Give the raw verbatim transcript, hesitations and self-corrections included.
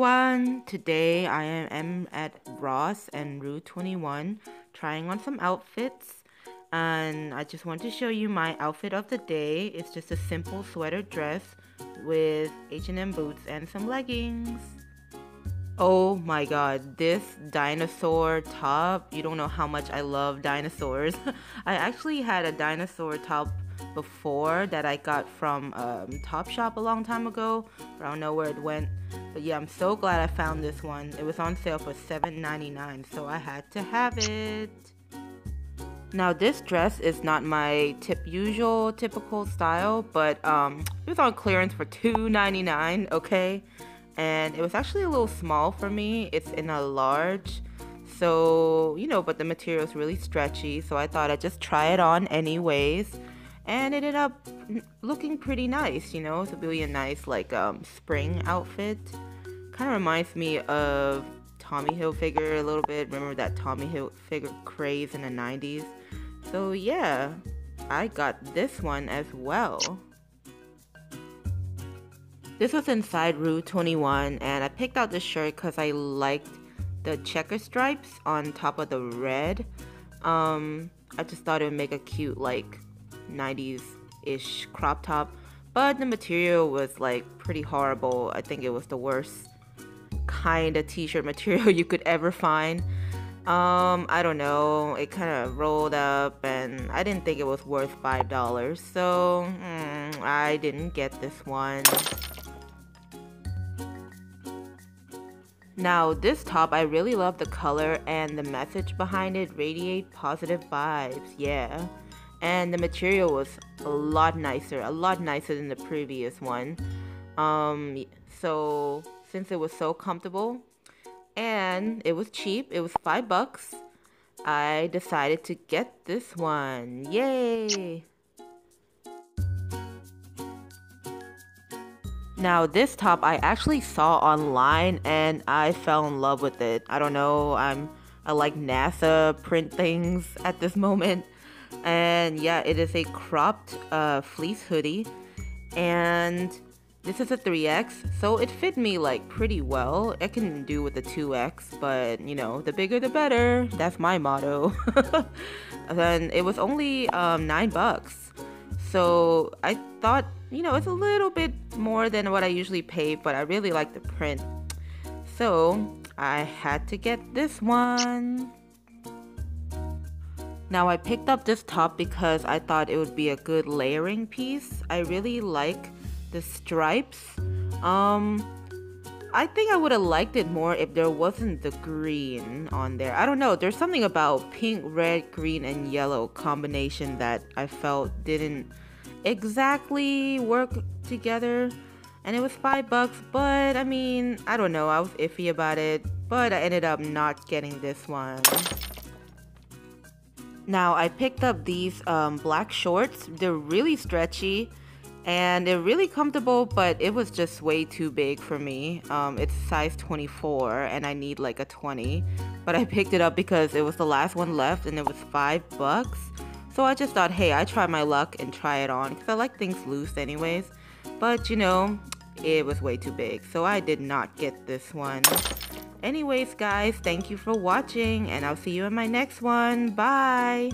everyone, today I am at Ross and Rue twenty-one trying on some outfits, and I just want to show you my outfit of the day. It's just a simple sweater dress with H and M boots and some leggings. Oh my god, this dinosaur top, you don't know how much I love dinosaurs. I actually had a dinosaur top before that I got from um, Topshop a long time ago, but I don't know where it went. But yeah, I'm so glad I found this one. It was on sale for seven ninety-nine, so I had to have it. Now this dress is not my tip usual typical style, but um, it was on clearance for two ninety-nine, okay? And it was actually a little small for me. It's in a large, so you know, but the material is really stretchy, so I thought I'd just try it on anyways. And it ended up looking pretty nice, you know. It's really a nice, like, um, spring outfit. Kind of reminds me of Tommy Hilfiger a little bit. Remember that Tommy Hilfiger craze in the nineties? So yeah, I got this one as well. This was inside Rue twenty-one, and I picked out this shirt because I liked the checker stripes on top of the red. Um, I just thought it would make a cute, like, nineties-ish crop top, but the material was like pretty horrible. I think it was the worst kind of t-shirt material you could ever find. um I don't know, it kind of rolled up and I didn't think it was worth five dollars, so mm, I didn't get this one. Now this top, I really love the color and the message behind it. Radiate positive vibes, yeah. And the material was a lot nicer, a lot nicer than the previous one. Um, so since it was so comfortable and it was cheap, it was five bucks, I decided to get this one. Yay! Now this top I actually saw online and I fell in love with it. I don't know, I'm I like NASA print things at this moment. And yeah, it is a cropped uh, fleece hoodie, and this is a three X, so it fit me like pretty well. I can do with a two X, but you know, the bigger the better, that's my motto. And it was only um, nine bucks, so I thought, you know, it's a little bit more than what I usually pay, but I really like the print, so I had to get this one. Now I picked up this top because I thought it would be a good layering piece. I really like the stripes. Um, I think I would have liked it more if there wasn't the green on there. I don't know, there's something about pink, red, green, and yellow combination that I felt didn't exactly work together. And it was five bucks, but I mean, I don't know, I was iffy about it, but I ended up not getting this one. Now I picked up these um, black shorts. They're really stretchy and they're really comfortable, but it was just way too big for me. Um, it's size twenty-four and I need like a twenty, but I picked it up because it was the last one left and it was five bucks. So I just thought, hey, I try my luck and try it on because I like things loose anyways, but you know, it was way too big. So I did not get this one. Anyways guys, thank you for watching and I'll see you in my next one. Bye!